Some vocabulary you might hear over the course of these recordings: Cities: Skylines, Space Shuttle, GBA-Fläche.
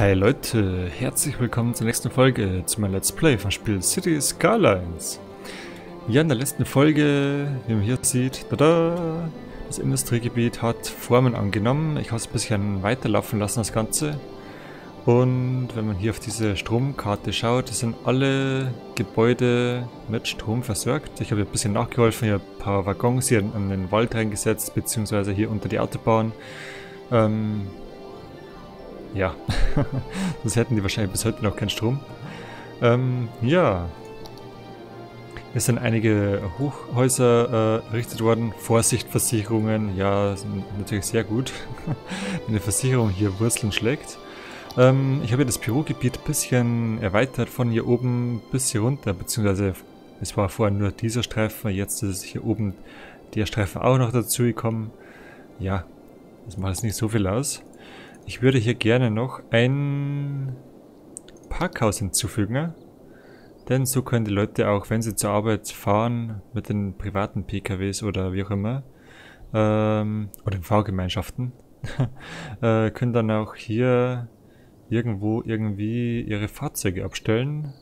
Hi Leute, herzlich willkommen zur nächsten Folge zu meinem Let's Play vom Spiel Cities: Skylines. Ja, in der letzten Folge, wie man hier sieht, tada, das Industriegebiet hat Formen angenommen. Ich habe es ein bisschen weiterlaufen lassen, das Ganze. Und wenn man hier auf diese Stromkarte schaut, sind alle Gebäude mit Strom versorgt. Ich habe ein bisschen nachgeholfen, hier ein paar Waggons hier an den Wald reingesetzt, beziehungsweise hier unter die Autobahn. Ja, sonst hätten die wahrscheinlich bis heute noch keinen Strom. Ja. Es sind einige Hochhäuser errichtet worden. Vorsicht, Versicherungen. Ja, sind natürlich sehr gut, wenn die Versicherung hier Wurzeln schlägt. Ich habe das Bürogebiet ein bisschen erweitert von hier oben bis hier runter. Beziehungsweise es war vorher nur dieser Streifen. Jetzt ist hier oben der Streifen auch noch dazu gekommen. Ja, das macht jetzt nicht so viel aus. Ich würde hier gerne noch ein Parkhaus hinzufügen, denn so können die Leute auch, wenn sie zur Arbeit fahren, mit den privaten PKWs oder wie auch immer, oder in Fahrgemeinschaften, können dann auch hier irgendwo irgendwie ihre Fahrzeuge abstellen.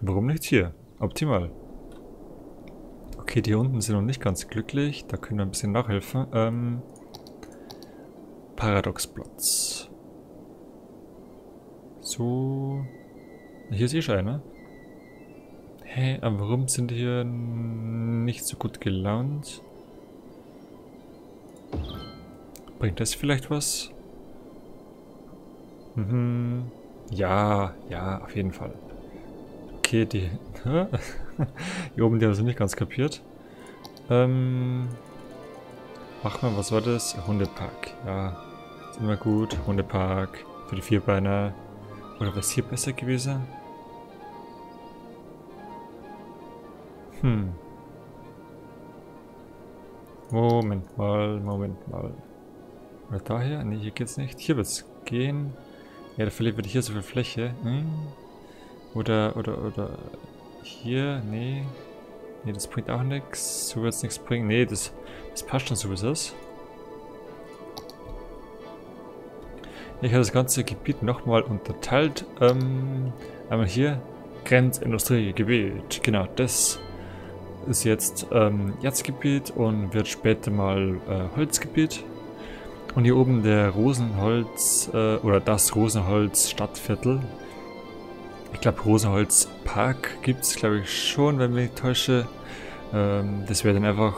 Warum nicht hier? Optimal. Okay, die hier unten sind noch nicht ganz glücklich. Da können wir ein bisschen nachhelfen. Paradoxplatz. So. Hier ist eh schon einer. Hä, aber warum sind die hier nicht so gut gelaunt? Bringt das vielleicht was? Mhm. Ja, auf jeden Fall. Okay, die... Hier oben, die haben sie nicht ganz kapiert. Mach mal, was war das? Hundepark. Ja, ist immer gut. Hundepark für die Vierbeiner. Oder was hier besser gewesen? Moment mal. Oder daher? Ne, hier geht's nicht. Hier wird's gehen. Ja, da verliert hier so viel Fläche. Oder. Hier, nee. Nee, das bringt auch nichts. So wird es nichts bringen. Nee, das passt schon so, wie es ist. Ich habe das ganze Gebiet nochmal unterteilt. Einmal hier, Grenzindustriegebiet. Genau, das ist jetzt Erzgebiet und wird später mal Holzgebiet. Und hier oben der Rosenholz, oder das Rosenholz-Stadtviertel. Ich glaube, Rosenholzpark gibt es, glaube ich, schon, wenn ich mich täusche. Das wäre dann einfach...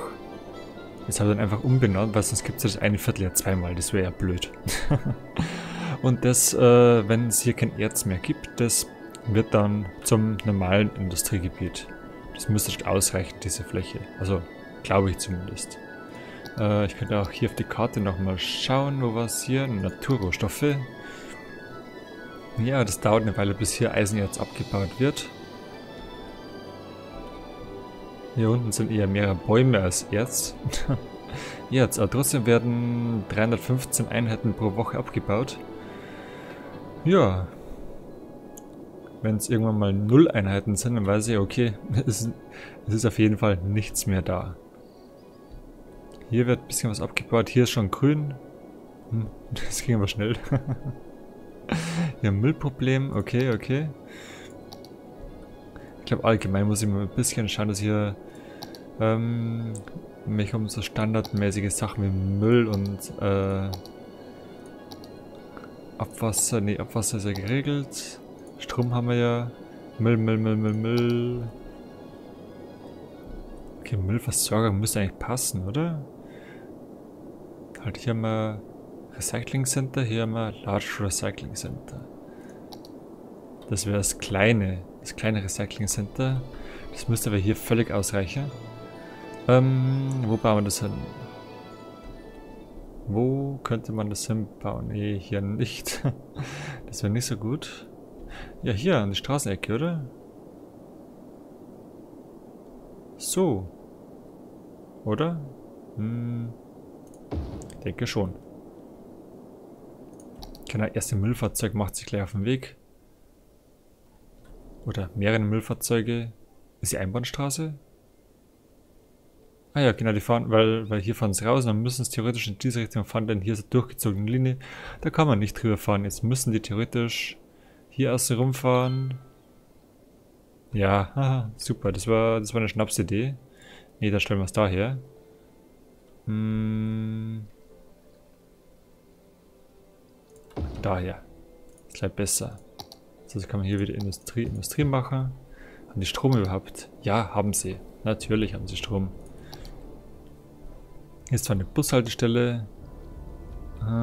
Das habe ich dann einfach umbenannt, weil sonst gibt es das eine Viertel ja zweimal. Das wäre ja blöd. Und das, wenn es hier kein Erz mehr gibt, das wird dann zum normalen Industriegebiet. Das müsste ausreichen, diese Fläche. Also, glaube ich zumindest. Ich könnte auch hier auf die Karte nochmal schauen, wo war es hier? Naturrohstoffe. Ja, das dauert eine Weile, bis hier Eisenerz abgebaut wird. Hier unten sind eher mehrere Bäume als Erz. Erz, aber trotzdem werden 315 Einheiten pro Woche abgebaut. Ja. Wenn es irgendwann mal 0 Einheiten sind, dann weiß ich, okay, es ist auf jeden Fall nichts mehr da. Hier wird ein bisschen was abgebaut, hier ist schon grün. Das ging aber schnell. Ja, Müllproblem, okay. Ich glaube, allgemein muss ich mal ein bisschen schauen, dass ich hier mich um so standardmäßige Sachen wie Müll und Abwasser, nee, Abwasser ist ja geregelt. Strom haben wir ja. Müll. Okay, Müllversorgung müsste eigentlich passen, oder? Halt, hier mal Recycling Center, hier haben wir Large Recycling Center. Das wäre das kleine Recycling Center. Das müsste aber hier völlig ausreichen. Wo bauen wir das hin? Wo könnte man das hinbauen? Nee, hier nicht. Das wäre nicht so gut. Ja, hier an die Straßenecke, oder? So. Oder? Denke schon. Genau, erste Müllfahrzeug macht sich gleich auf den Weg. Oder mehrere Müllfahrzeuge. Ist die Einbahnstraße? Ah ja, genau, die fahren, weil hier fahren sie raus und dann müssen sie theoretisch in diese Richtung fahren, denn hier ist eine durchgezogene Linie. Da kann man nicht drüber fahren. Jetzt müssen die theoretisch hier erst rumfahren. Ja, haha, super, das war eine Schnapsidee. Ne, dann stellen wir es da her. Daher. Ist gleich besser. So, also kann man hier wieder Industrie machen. Haben die Strom überhaupt? Ja, haben sie. Natürlich haben sie Strom. Hier ist zwar eine Bushaltestelle. Oder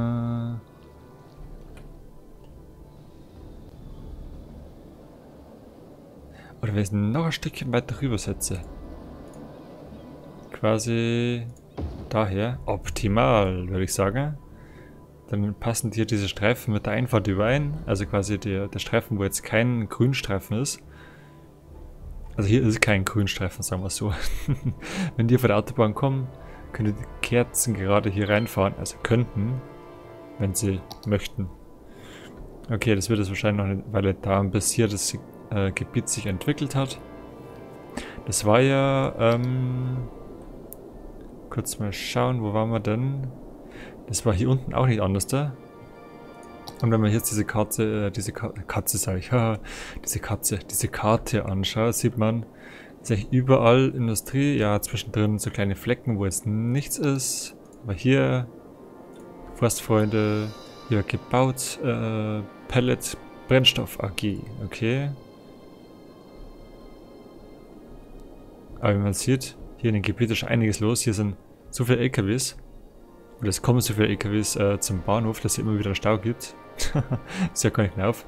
wenn ich es noch ein Stückchen weiter rüber setze. Quasi daher. Optimal, würde ich sagen. Dann passen hier diese Streifen mit der Einfahrt überein. Also quasi der Streifen, wo jetzt kein Grünstreifen ist. Also hier ist kein Grünstreifen, sagen wir es so. Wenn die von der Autobahn kommen, können die Kerzen gerade hier reinfahren. Also könnten, wenn sie möchten. Okay, das wird es wahrscheinlich noch eine Weile dauern, bis hier das Gebiet sich entwickelt hat. Das war ja, kurz mal schauen, wo waren wir denn? Das war hier unten auch nicht anders da. Und wenn man jetzt diese Karte anschaut, sieht man, dass eigentlich überall Industrie, ja, zwischendrin so kleine Flecken, wo jetzt nichts ist. Aber hier, Forstfreunde, hier gebaut, Pellet, Brennstoff AG, okay. Aber wie man sieht, hier in dem Gebiet ist einiges los, hier sind so viele LKWs. Und es kommen so viele LKWs zum Bahnhof, dass es immer wieder einen Stau gibt. Ist ja gar nicht mehr auf.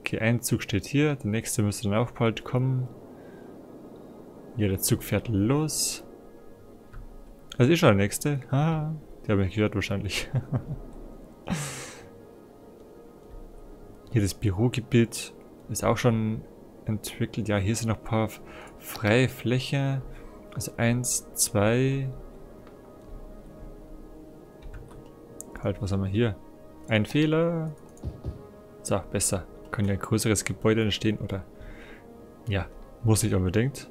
Okay, ein Zug steht hier, der nächste müsste dann auch bald kommen. Ja, der Zug fährt los. Das ist schon der nächste. Haha, die haben mich gehört wahrscheinlich. Hier das Bürogebiet ist auch schon entwickelt. Ja, hier sind noch ein paar freie Flächen. Also 1, 2... Halt, was haben wir hier? Ein Fehler. So, besser. Kann ja ein größeres Gebäude entstehen, oder? Ja, muss nicht unbedingt.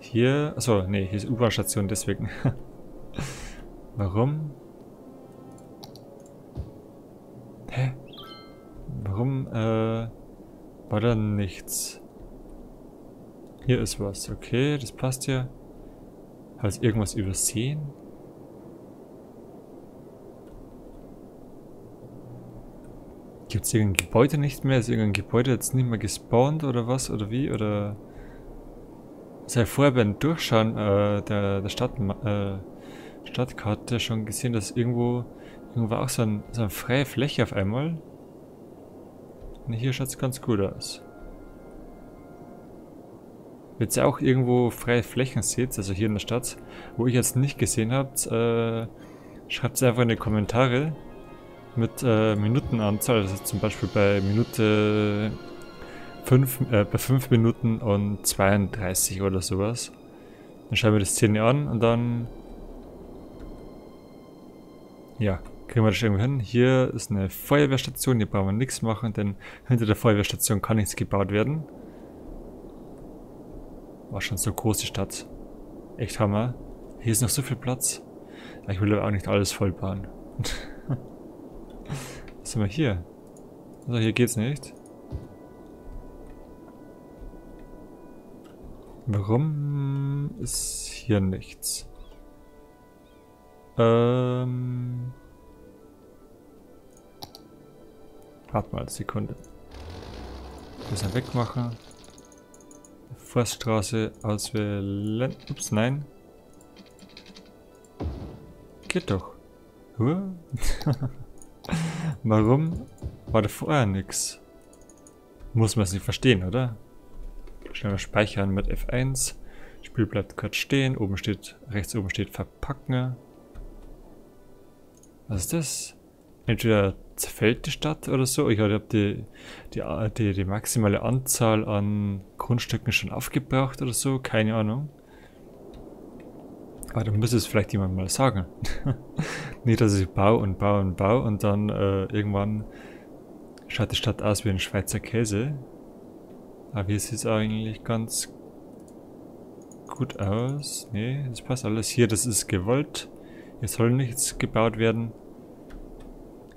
Hier, achso, nee, hier ist U-Bahn-Station, deswegen. Warum? Hä? Warum, war da nichts? Hier ist was, okay, das passt ja. Habe ich irgendwas übersehen? Gibt es irgendein Gebäude nicht mehr? Ist irgendein Gebäude jetzt nicht mehr gespawnt oder was? Oder wie? Oder... Das habe ich vorher beim Durchschauen der Stadtkarte schon gesehen, dass irgendwo auch so eine freie Fläche auf einmal. Und hier schaut es ganz gut aus. Wenn ihr auch irgendwo freie Flächen seht, also hier in der Stadt, wo ich jetzt nicht gesehen habe, schreibt es einfach in die Kommentare. Mit Minutenanzahl, also zum Beispiel bei Minute 5, bei 5 Minuten und 32 oder sowas. Dann schauen wir die Szene an und dann... Ja, kriegen wir das irgendwo hin. Hier ist eine Feuerwehrstation, hier brauchen wir nichts machen, denn hinter der Feuerwehrstation kann nichts gebaut werden. War schon so groß die Stadt. Echt Hammer. Hier ist noch so viel Platz. Ich will aber auch nicht alles voll bauen. Was sind wir hier? Also hier geht's nicht. Warum ist hier nichts? Warte mal eine Sekunde. Bisschen wegmachen. Forststraße auswählen. Ups, nein. Geht doch. Huh? Warum war da vorher nichts? Muss man es nicht verstehen, oder? Schnell mal speichern mit F1. Spiel bleibt kurz stehen. Oben steht, rechts oben steht Verpacken. Was ist das? Entweder zerfällt die Stadt oder so. Ich habe die maximale Anzahl an Grundstücken schon aufgebraucht oder so. Keine Ahnung. Ah, dann müsste es vielleicht jemand mal sagen. Nicht, dass ich baue und baue und baue und dann irgendwann schaut die Stadt aus wie ein Schweizer Käse. Aber hier sieht es eigentlich ganz gut aus. Nee, das passt alles. Hier, das ist gewollt. Hier soll nichts gebaut werden.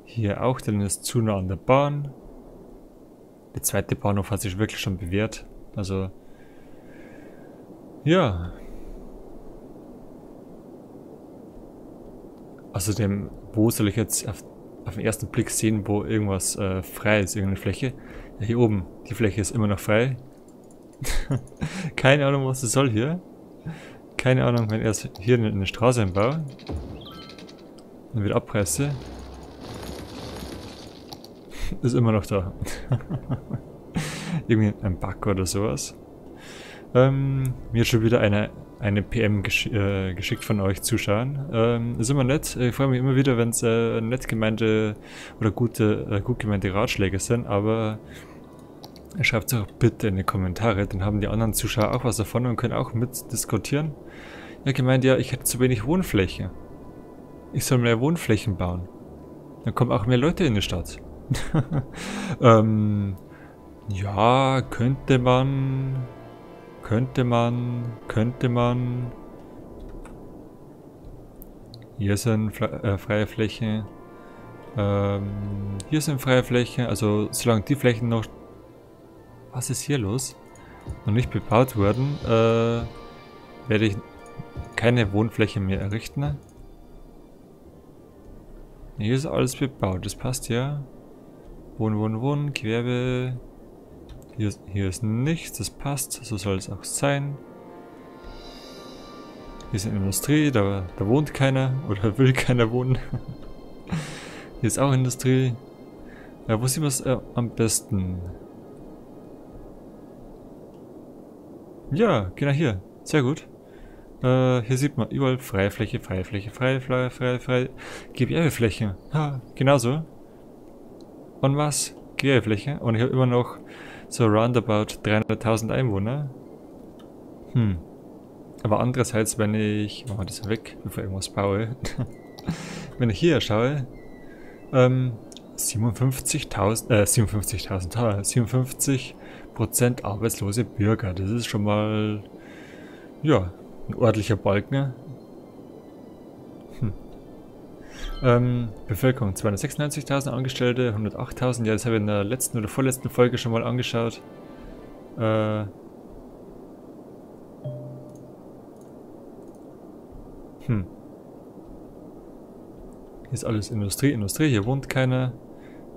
Hier auch, denn es ist zu nah an der Bahn. Der zweite Bahnhof hat sich wirklich schon bewährt. Also, ja. Außerdem, wo soll ich jetzt auf den ersten Blick sehen, wo irgendwas frei ist, irgendeine Fläche? Ja, hier oben, die Fläche ist immer noch frei. Keine Ahnung, was das soll hier. Keine Ahnung, wenn ich erst hier eine Straße einbaue und wieder abpresse, ist immer noch da. Irgendwie ein Bug oder sowas. Mir hat schon wieder eine PM geschickt von euch Zuschauern. Ist immer nett. Ich freue mich immer wieder, wenn es nett gemeinte oder gut gemeinte Ratschläge sind, aber schreibt es auch bitte in die Kommentare, dann haben die anderen Zuschauer auch was davon und können auch mit diskutieren. Ja, gemeint, ja, ich hätte zu wenig Wohnfläche. Ich soll mehr Wohnflächen bauen. Dann kommen auch mehr Leute in die Stadt. Ja, könnte man. Hier sind freie Flächen. Hier sind freie Flächen. Also solange die Flächen noch... Was ist hier los? Noch nicht bebaut wurden, werde ich keine Wohnfläche mehr errichten. Hier ist alles bebaut, das passt ja. Wohn, Gewerbe. Hier ist nichts, das passt, so soll es auch sein. Hier ist eine Industrie, da wohnt keiner oder will keiner wohnen. Hier ist auch Industrie. Ja, wo sieht man es am besten? Ja, genau hier. Sehr gut. Hier sieht man überall freie Fläche. GBA-Fläche. Ha, genauso. Und was? GBA-Fläche. Und ich habe immer noch so roundabout 300.000 Einwohner. Aber andererseits, wenn ich... Machen wir das weg, bevor ich irgendwas baue. Wenn ich hier schaue... 57% arbeitslose Bürger. Das ist schon mal, ja, ein ordentlicher Balken. Bevölkerung 296.000 Angestellte, 108.000. Ja, das habe ich in der letzten oder vorletzten Folge schon mal angeschaut. Hier ist alles Industrie. Hier wohnt keiner.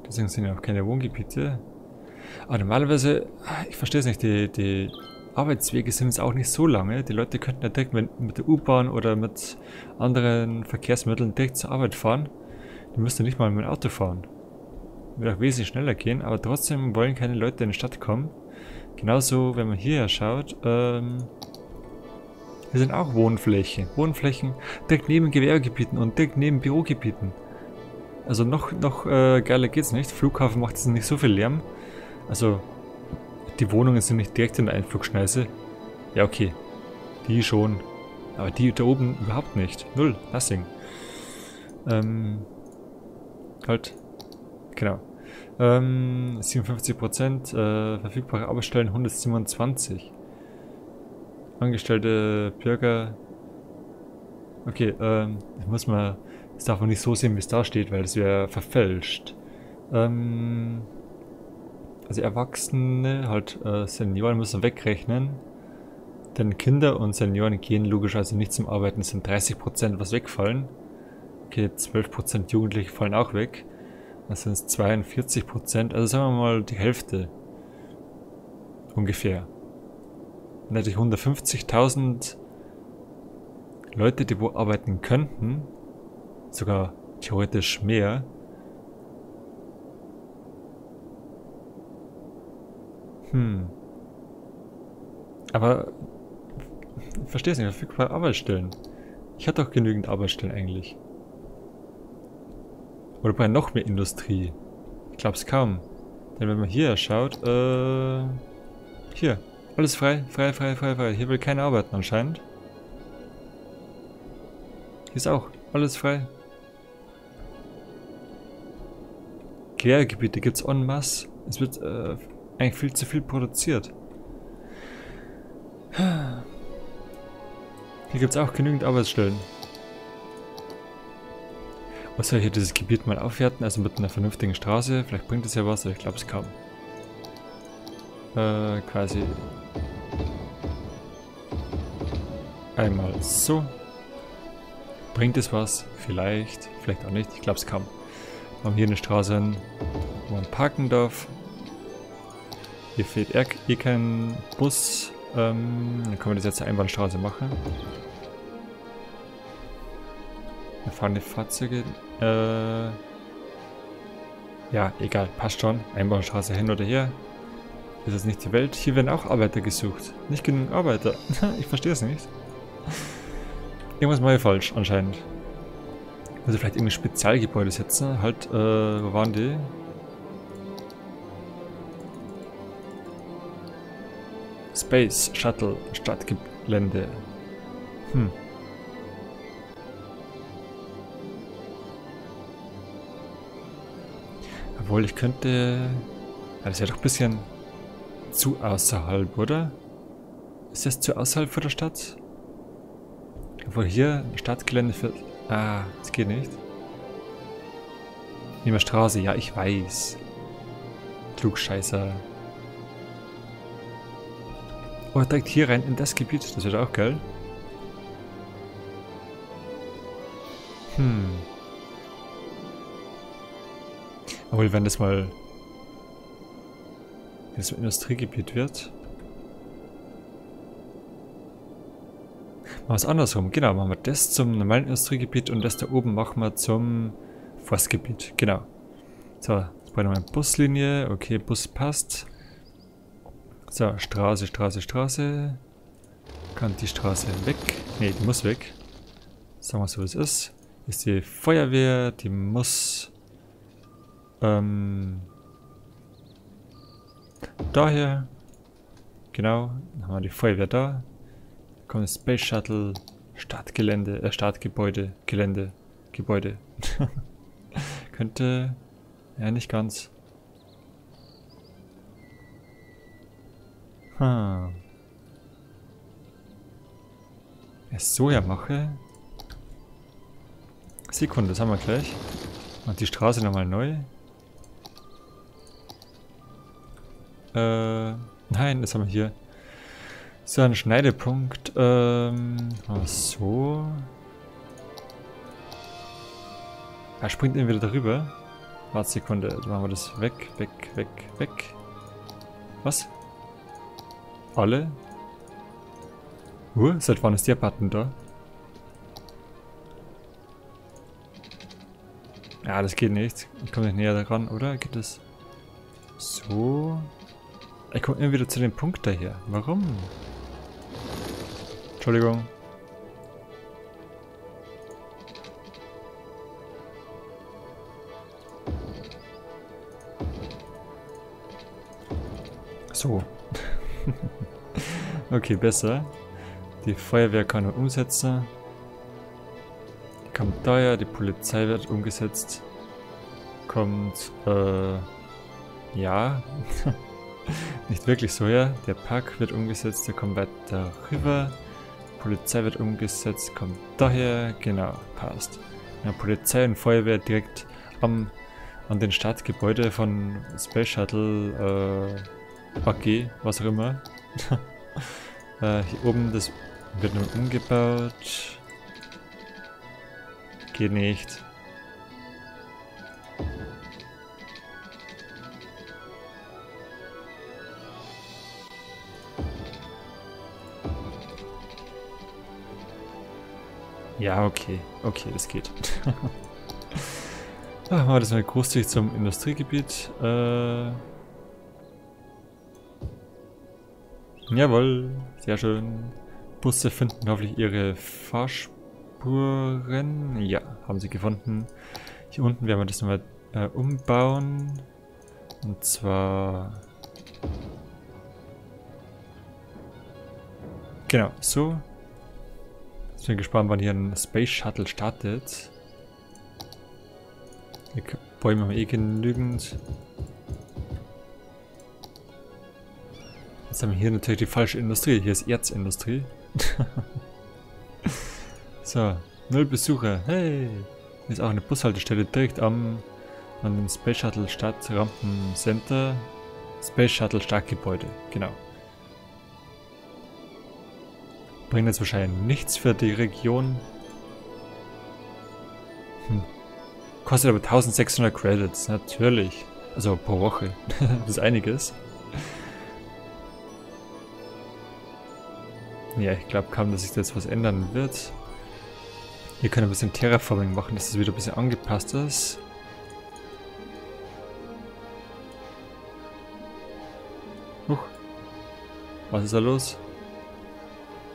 Deswegen sind ja auch keine Wohngebiete. Aber normalerweise, ich verstehe es nicht, die Arbeitswege sind jetzt auch nicht so lange. Die Leute könnten ja direkt mit der U-Bahn oder mit anderen Verkehrsmitteln direkt zur Arbeit fahren. Die müssten nicht mal mit dem Auto fahren. Würde auch wesentlich schneller gehen, aber trotzdem wollen keine Leute in die Stadt kommen. Genauso, wenn man hierher schaut, hier sind auch Wohnflächen direkt neben Gewerbegebieten und direkt neben Bürogebieten. Also noch geiler geht's nicht. Flughafen macht jetzt nicht so viel Lärm. Also, die Wohnungen sind nicht direkt in der Einflugschneise. Ja, okay. Die schon. Aber die da oben überhaupt nicht. Null. Nothing. Halt. Genau. 57%. Verfügbare Arbeitsstellen 127. Angestellte Bürger. Okay, das darf man nicht so sehen, wie es da steht, weil das wäre verfälscht. Also Erwachsene, halt Senioren müssen wegrechnen, denn Kinder und Senioren gehen logisch also nicht zum Arbeiten, es sind 30%, was wegfallen. Okay, 12% Jugendliche fallen auch weg, das sind 42%, also sagen wir mal die Hälfte ungefähr. Dann hätte ich 150.000 Leute, die wo arbeiten könnten, sogar theoretisch mehr. Aber ich verstehe es nicht, verfügbare Arbeitsstellen. Ich hatte doch genügend Arbeitsstellen eigentlich. Oder bei noch mehr Industrie. Ich glaube es kaum. Denn wenn man hier schaut, hier, alles frei. Hier will keiner arbeiten anscheinend. Hier ist auch alles frei. Gewerbegebiete gibt es en masse. Es wird eigentlich viel zu viel produziert. Hier gibt es auch genügend Arbeitsstellen. Was soll hier dieses Gebiet mal aufwerten? Also mit einer vernünftigen Straße. Vielleicht bringt es ja was, aber ich glaube es kaum. Quasi einmal so. Bringt es was? Vielleicht, vielleicht auch nicht. Ich glaube es kaum. Wir haben hier eine Straße, wo man parken darf. Hier fehlt eh kein Bus. Dann können wir das jetzt eine Einbahnstraße machen. Da fahren die Fahrzeuge. Ja, egal, passt schon. Einbahnstraße hin oder her. Das ist nicht die Welt. Hier werden auch Arbeiter gesucht. Nicht genug Arbeiter. Ich verstehe es nicht. Irgendwas mache ich falsch anscheinend. Also vielleicht irgendein Spezialgebäude setzen. Halt, wo waren die? Space Shuttle Stadtgelände. Obwohl ich könnte... Ja, das wäre doch ein bisschen zu außerhalb, oder? Ist das zu außerhalb von der Stadt? Obwohl hier Stadtgelände für... Ah, das geht nicht. Nehmen wir Straße, ja ich weiß. Klugscheißer. Oh, direkt hier rein in das Gebiet, das wird auch geil. Obwohl, wenn das mal Industriegebiet wird. Machen wir es andersrum, genau, machen wir das zum normalen Industriegebiet und das da oben machen wir zum Forstgebiet, genau. So, jetzt brauchen wir eine Buslinie, okay, Bus passt. So, Straße, Straße, Straße. Kann die Straße weg? Ne, die muss weg. Sagen wir so, wie es ist. Ist die Feuerwehr, die muss... daher. Genau, dann haben wir die Feuerwehr da. Dann kommt das Space Shuttle, Startgelände, Startgebäude, Gelände, Gebäude. Könnte... Ja, nicht ganz. Wenn ich es so ja mache. Sekunde, das haben wir gleich. Und die Straße nochmal neu. Nein, das haben wir hier. So ein Schneidepunkt. So. Er springt ihn wieder darüber. Warte, Sekunde, dann machen wir das weg, weg, weg, weg. Was? Alle? Seit wann ist der Button da? Ja, das geht nicht. Ich komme nicht näher daran, oder? Geht das? So. Ich komme immer wieder zu dem Punkt daher. Warum? Entschuldigung. So. Okay, besser. Die Feuerwehr kann nur umsetzen. Die kommt daher, die Polizei wird umgesetzt. Kommt, ja. Nicht wirklich so, ja. Der Park wird umgesetzt, der kommt weiter rüber. Die Polizei wird umgesetzt, kommt daher. Genau, passt. Ja, Polizei und Feuerwehr direkt an den Startgebäude von Space Shuttle, AG, was auch immer. Hier oben, das wird nun umgebaut. Geht nicht. Ja, okay. Okay, das geht. Machen wir das mal großzügig zum Industriegebiet. Jawohl, sehr schön. Busse finden hoffentlich ihre Fahrspuren. Ja, haben sie gefunden. Hier unten werden wir das nochmal umbauen. Und zwar... Genau, so. Jetzt bin ich gespannt, wann hier ein Space Shuttle startet. Die Bäume haben eh genügend. Jetzt haben wir hier natürlich die falsche Industrie. Hier ist Erzindustrie. So, 0 Besucher. Hey! Hier ist auch eine Bushaltestelle direkt an dem Space Shuttle Stadtrampen Center. Space Shuttle Startgebäude, genau. Bringt jetzt wahrscheinlich nichts für die Region. Kostet aber 1600 Credits, natürlich. Also pro Woche, das ist einiges. Ja, ich glaube kaum, dass sich das was ändern wird. Hier können wir ein bisschen Terraforming machen, dass es das wieder ein bisschen angepasst ist. Was ist da los?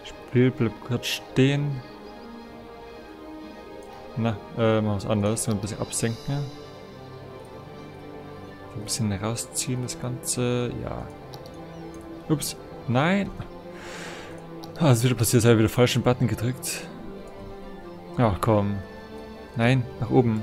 Spiel bleibt gerade stehen. Na, mal was anderes. Ein bisschen absenken. Ein bisschen rausziehen das Ganze. Ja. Ups. Nein. Ah, das ist wieder passiert. Ich habe wieder falschen Button gedrückt. Ach komm. Nein, nach oben.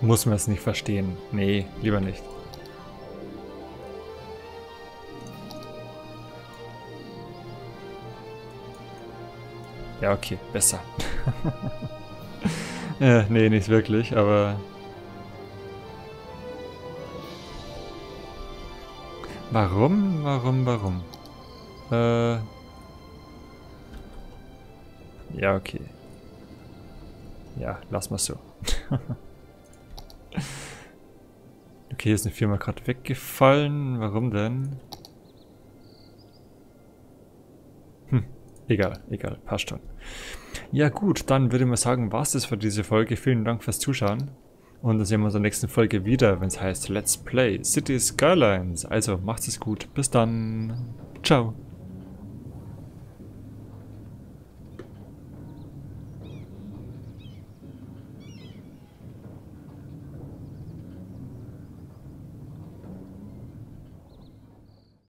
Muss man es nicht verstehen. Nee, lieber nicht. Ja, okay, besser. Nee, nicht wirklich, aber... Warum? Ja, okay. Ja, lass mal so. Okay, hier ist eine Firma gerade weggefallen. Warum denn? Egal, passt schon. Ja gut, dann würde ich mal sagen, war es das für diese Folge. Vielen Dank fürs Zuschauen. Und dann sehen wir uns in der nächsten Folge wieder, wenn es heißt Let's Play Cities: Skylines. Also, macht's es gut. Bis dann. Ciao.